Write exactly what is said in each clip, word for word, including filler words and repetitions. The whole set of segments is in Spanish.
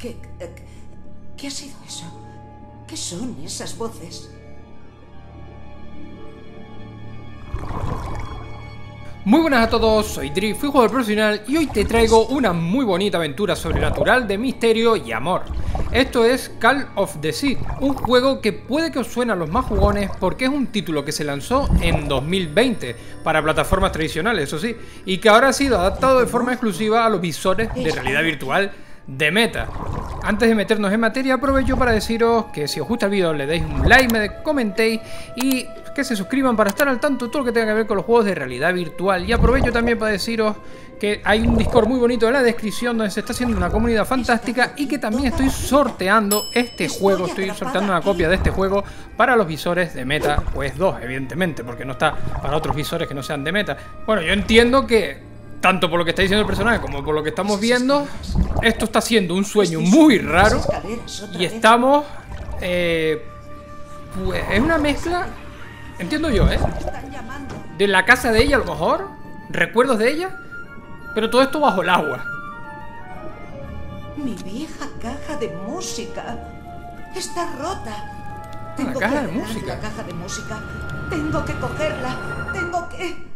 ¿Qué, qué, qué ha sido eso? ¿Qué son esas voces? Muy buenas a todos, soy Dri, fui jugador profesional y hoy te traigo una muy bonita aventura sobrenatural de misterio y amor. Esto es Call of the Sea, un juego que puede que os suene a los más jugones porque es un título que se lanzó en dos mil veinte para plataformas tradicionales, eso sí, y que ahora ha sido adaptado de forma exclusiva a los visores de realidad virtual de Meta. Antes de meternos en materia, aprovecho para deciros que si os gusta el vídeo le deis un like, me comentéis y que se suscriban para estar al tanto de todo lo que tenga que ver con los juegos de realidad virtual. Y aprovecho también para deciros que hay un Discord muy bonito en la descripción donde se está haciendo una comunidad fantástica y que también estoy sorteando este juego, estoy sorteando una copia de este juego para los visores de Meta Quest dos, evidentemente, porque no está para otros visores que no sean de Meta. Bueno, yo entiendo que tanto por lo que está diciendo el personaje como por lo que estamos viendo, esto está siendo un sueño muy raro. Y estamos... Eh, pues es una mezcla, entiendo yo, ¿eh? De la casa de ella, a lo mejor. Recuerdos de ella. Pero todo esto bajo el agua. Mi vieja caja de música está rota. Tengo la caja que de música. La caja de música. Tengo que cogerla. Tengo que...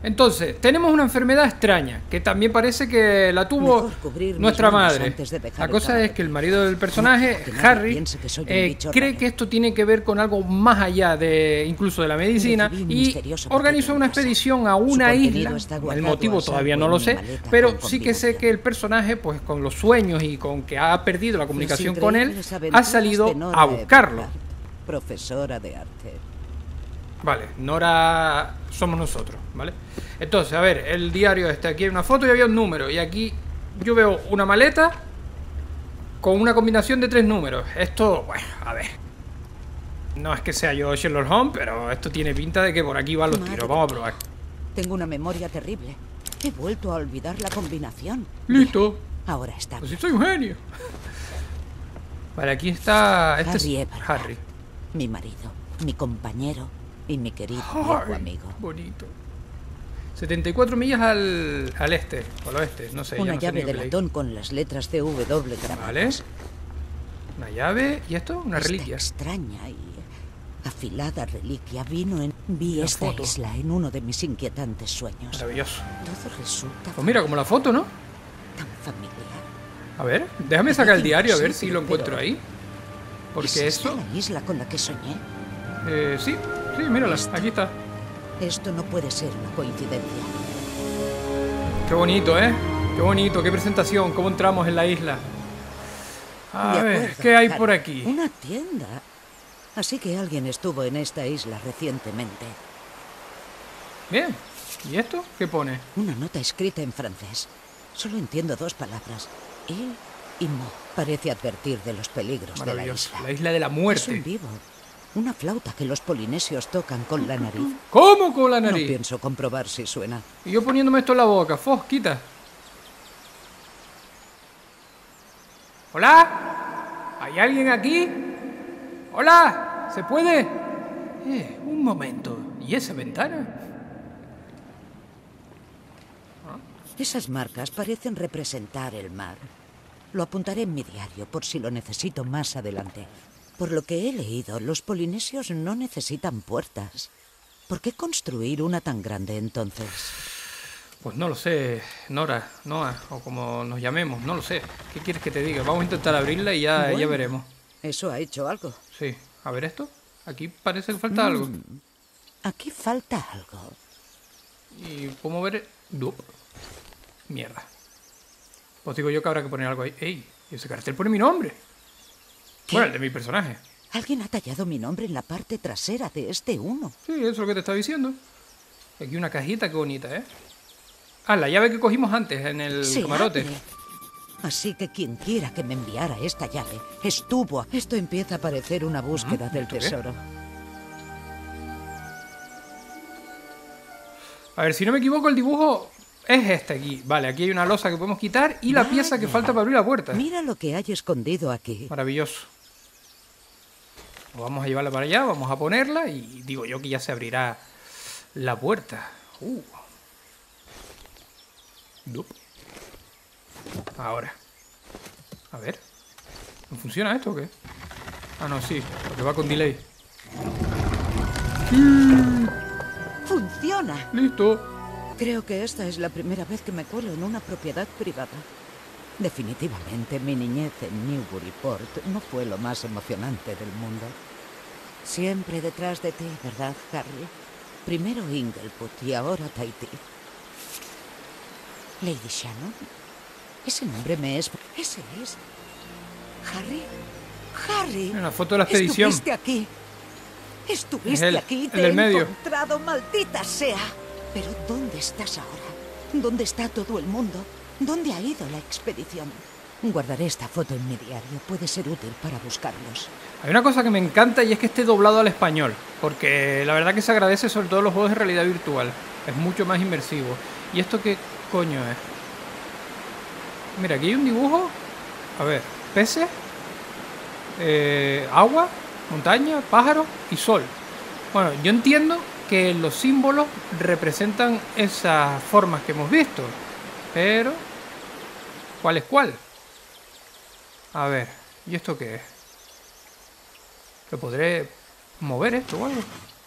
Entonces, tenemos una enfermedad extraña que también parece que la tuvo nuestra madre. La cosa es que el marido del personaje, Harry, eh, cree que esto tiene que ver con algo más allá de incluso de la medicina y organizó una expedición a una isla. El motivo todavía no lo sé, pero sí que sé que el personaje, pues con los sueños y con que ha perdido la comunicación con él, ha salido a buscarlo. Profesora de arte. Vale, Nora somos nosotros, ¿vale? Entonces, a ver, el diario este, aquí hay una foto y había un número. Y aquí yo veo una maleta con una combinación de tres números. Esto, bueno, a ver. No es que sea yo Sherlock Holmes, pero esto tiene pinta de que por aquí van los tiros. Vamos a probar. Tengo una memoria terrible. He vuelto a olvidar la combinación. Listo. Ahora está. Pues sí, soy un genio. Vale, aquí está... Este Harry es Harry. Mi marido, mi compañero... Y mi querido Harry, amigo. Bonito. setenta y cuatro millas al, al este, o al oeste, no sé. Una no llave sé de latón con las letras de doble u grabadas. Vale. Una llave y esto, una esta reliquia. Extraña y afilada reliquia vino en vi una esta foto. Isla en uno de mis inquietantes sueños. Maravilloso. Todo resulta. Pues mira como la foto, ¿no? Tan familiar. A ver, déjame sacar el diario a ver si lo encuentro ahí. Porque esto. ¿Es la isla con la que soñé? Eh, sí. Sí, mírala, esto, aquí está. Esto no puede ser una coincidencia. Qué bonito, ¿eh? Qué bonito, qué presentación, cómo entramos en la isla. A de ver, acuerdo, ¿qué hay Harry, por aquí? Una tienda. Así que alguien estuvo en esta isla recientemente. Bien. ¿Y esto? ¿Qué pone? Una nota escrita en francés. Solo entiendo dos palabras. Il y mo. Parece advertir de los peligros de la isla. La isla de la muerte. Es un vivo. Una flauta que los polinesios tocan con la nariz. ¿Cómo con la nariz? No pienso comprobar si suena. Y yo poniéndome esto en la boca. Fos, quita. ¿Hola? ¿Hay alguien aquí? ¿Hola? ¿Se puede? Eh, un momento. ¿Y esa ventana? Esas marcas parecen representar el mar. Lo apuntaré en mi diario por si lo necesito más adelante. Por lo que he leído, los polinesios no necesitan puertas. ¿Por qué construir una tan grande entonces? Pues no lo sé, Nora, Noah, o como nos llamemos, no lo sé. ¿Qué quieres que te diga? Vamos a intentar abrirla y ya, bueno, ya veremos. Eso ha hecho algo. Sí, a ver esto. Aquí parece que falta mm, algo. Aquí falta algo. Y cómo ver... ¡Dup! Mierda. Pues digo yo que habrá que poner algo ahí. ¡Ey! Ese cartel pone mi nombre. ¿Qué? Bueno, el de mi personaje. Alguien ha tallado mi nombre en la parte trasera de este uno. Sí, eso es lo que te estaba diciendo. Aquí una cajita, qué bonita, ¿eh? Ah, la llave que cogimos antes en el sí, camarote. Abre. Así que quien quiera que me enviara esta llave estuvo... Esto empieza a parecer una búsqueda ah, del tesoro. ¿Qué? A ver, si no me equivoco, el dibujo es este aquí. Vale, aquí hay una losa que podemos quitar y la vale. pieza que falta para abrir la puerta. Mira lo que hay escondido aquí. Maravilloso. Vamos a llevarla para allá, vamos a ponerla y digo yo que ya se abrirá la puerta. Uh. Ahora. A ver. ¿No funciona esto o qué? Ah, no, sí. Porque va con delay. ¡Sí! ¡Funciona! ¡Listo! Creo que esta es la primera vez que me cuelo en una propiedad privada. Definitivamente mi niñez en Newburyport no fue lo más emocionante del mundo. Siempre detrás de ti, ¿verdad, Harry? Primero Inglewood y ahora Tahiti. Lady Shannon. Ese nombre me es... Ese es... Harry. Harry. En la foto de la expedición. Estuviste aquí. Estuviste el, aquí y te he medio. encontrado, maldita sea. Pero ¿dónde estás ahora? ¿Dónde está todo el mundo? ¿Dónde ha ido la expedición? Guardaré esta foto en mi diario. Puede ser útil para buscarlos. Hay una cosa que me encanta y es que esté doblado al español. Porque la verdad que se agradece sobre todo en los juegos de realidad virtual. Es mucho más inmersivo. ¿Y esto qué coño es? Mira, aquí hay un dibujo. A ver, peces, eh, agua, montaña, pájaros y sol. Bueno, yo entiendo que los símbolos representan esas formas que hemos visto. Pero... ¿cuál es cuál? A ver, ¿y esto qué es? ¿Lo podré mover esto o algo?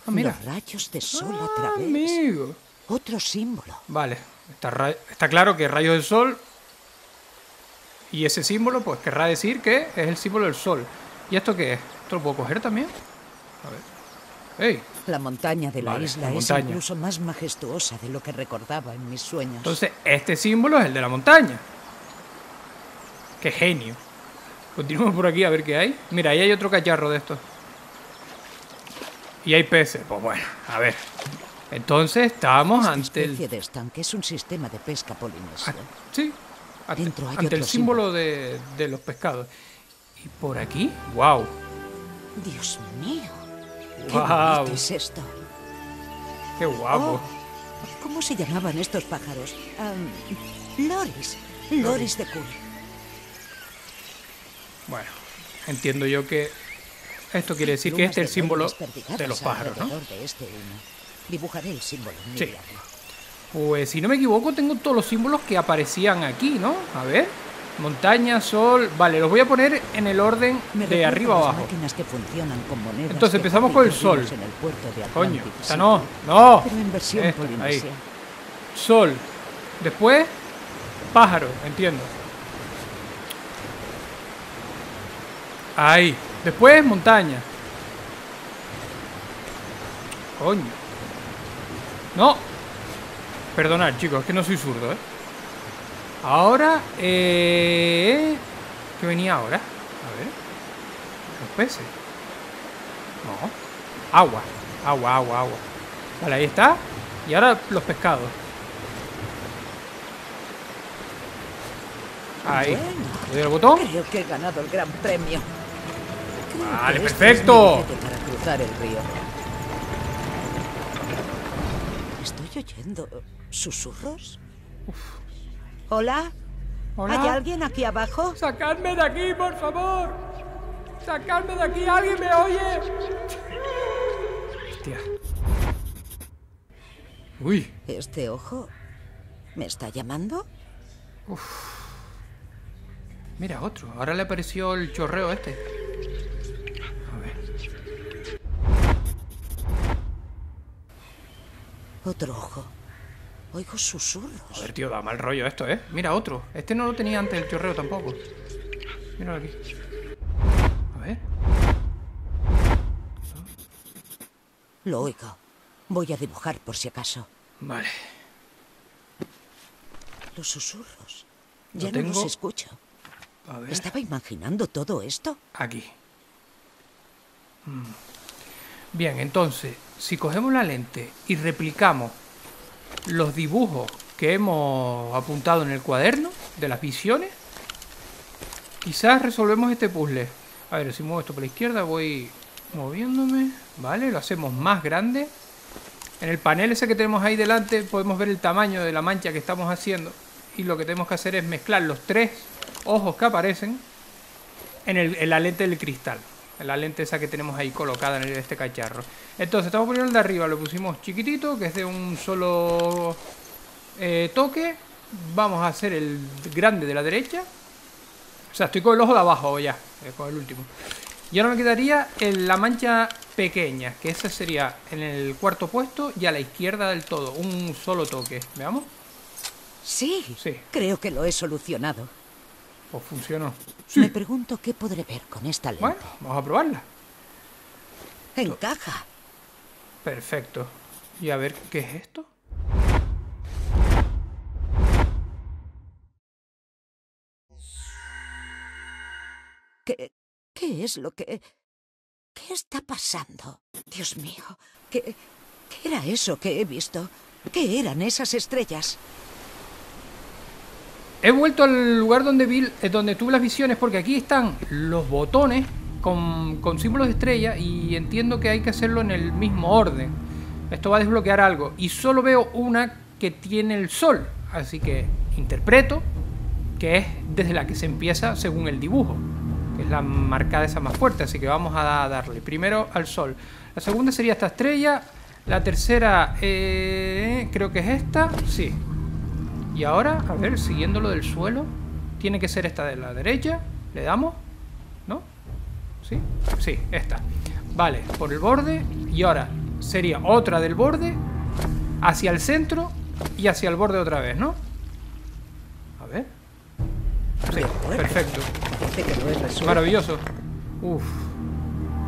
Ah, mira. Los rayos de sol ah, a través. Amigo. Otro símbolo. Vale, está, está claro que rayos de sol... Y ese símbolo, pues, querrá decir que es el símbolo del sol. ¿Y esto qué es? ¿Esto lo puedo coger también? A ver. ¡Ey! La montaña de la vale, isla la es incluso más majestuosa de lo que recordaba en mis sueños. Entonces, este símbolo es el de la montaña. ¡Qué genio! Continuamos por aquí a ver qué hay. Mira, ahí hay otro cacharro de estos. Y hay peces. Pues bueno, a ver. Entonces, estábamos ante el... Esta especie de estanque es un sistema de pesca polinesio. Ah, sí. Ante, Dentro hay ante el símbolo de, de los pescados. Y por aquí, wow. Dios mío. Qué wow. bonito es esto. Qué guapo. Oh, ¿cómo se llamaban estos pájaros? Um, loris, loris de cool. Bueno, entiendo yo que esto quiere decir que este es el símbolo de los pájaros, ¿no? De este Dibujaré el símbolo. Sí. Mirarlo. Pues si no me equivoco tengo todos los símbolos que aparecían aquí, ¿no? A ver, montaña, sol... Vale, los voy a poner en el orden de arriba a abajo. Que con monedas. Entonces empezamos con el sol. En el puerto de Coño, o sea, no, no. Este, ahí. Sol. Después, pájaro, entiendo. Ahí. Después, montaña. Coño. No. Perdonad, chicos, es que no soy zurdo, ¿eh? Ahora, eh... ¿qué venía ahora? A ver... Los peces. No. Agua. Agua, agua, agua. Vale, ahí está. Y ahora los pescados. Ahí. ¿Le doy el botón? Creo que he ganado el gran premio. Vale, perfecto. Estoy oyendo... ¿Susurros? Uf. ¿Hola? ¿Hola? ¿Hay alguien aquí abajo? ¡Sacadme de aquí, por favor! ¡Sacadme de aquí! ¡Alguien me oye! Hostia. Uy. ¿Este ojo me está llamando? Uf. Mira, otro. Ahora le apareció el chorreo este. A ver. Otro ojo. Oigo susurros. A ver, tío, da mal rollo esto, ¿eh? Mira, otro. Este no lo tenía antes el chorreo tampoco. Míralo aquí. A ver. Lo oigo. Voy a dibujar por si acaso. Vale. Los susurros. Ya lo tengo... no los escucho. A ver. ¿Estaba imaginando todo esto? Aquí. Bien, entonces, si cogemos la lente y replicamos los dibujos que hemos apuntado en el cuaderno de las visiones, quizás resolvemos este puzzle. A ver, si muevo esto por la izquierda, voy moviéndome. Vale, lo hacemos más grande. En el panel ese que tenemos ahí delante podemos ver el tamaño de la mancha que estamos haciendo. Y lo que tenemos que hacer es mezclar los tres ojos que aparecen en, el, en la lente del cristal. La lente esa que tenemos ahí colocada en este cacharro. Entonces, estamos poniendo el de arriba. Lo pusimos chiquitito, que es de un solo eh, toque. Vamos a hacer el grande de la derecha. O sea, estoy con el ojo de abajo ya, con el último. Y ahora me quedaría en la mancha pequeña, que ese sería en el cuarto puesto y a la izquierda del todo. Un solo toque, ¿veamos? Sí, sí, creo que lo he solucionado. Pues funcionó. Sí. Me pregunto qué podré ver con esta lente. Bueno, vamos a probarla. Encaja. Perfecto. Y a ver, ¿qué es esto? ¿Qué, qué es lo que... ¿Qué está pasando? Dios mío, ¿qué, ¿qué era eso que he visto? ¿Qué eran esas estrellas? He vuelto al lugar donde vi, donde tuve las visiones, porque aquí están los botones con, con símbolos de estrella y entiendo que hay que hacerlo en el mismo orden. Esto va a desbloquear algo y solo veo una que tiene el sol, así que interpreto que es desde la que se empieza según el dibujo. Es la marcada esa más fuerte, así que vamos a darle primero al sol. La segunda sería esta estrella. La tercera eh, creo que es esta, sí. Y ahora, a ver, siguiendo lo del suelo, tiene que ser esta de la derecha. Le damos, ¿no? Sí, sí, esta. Vale, por el borde. Y ahora sería otra del borde hacia el centro y hacia el borde otra vez, ¿no? A ver. Sí, perfecto. Maravilloso. Uf.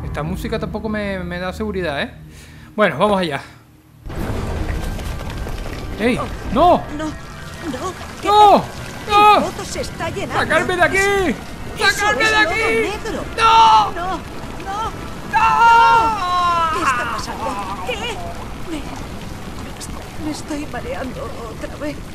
Esta música tampoco me, me da seguridad, ¿eh? Bueno, vamos allá. ¡Ey! ¡No! ¡No! ¡No! ¡No! ¡No! ¡Sacarme de aquí! ¡Sacarme de aquí! ¡No! ¡No! ¡No! ¿Qué está pasando? ¿Qué? Me estoy mareando otra vez.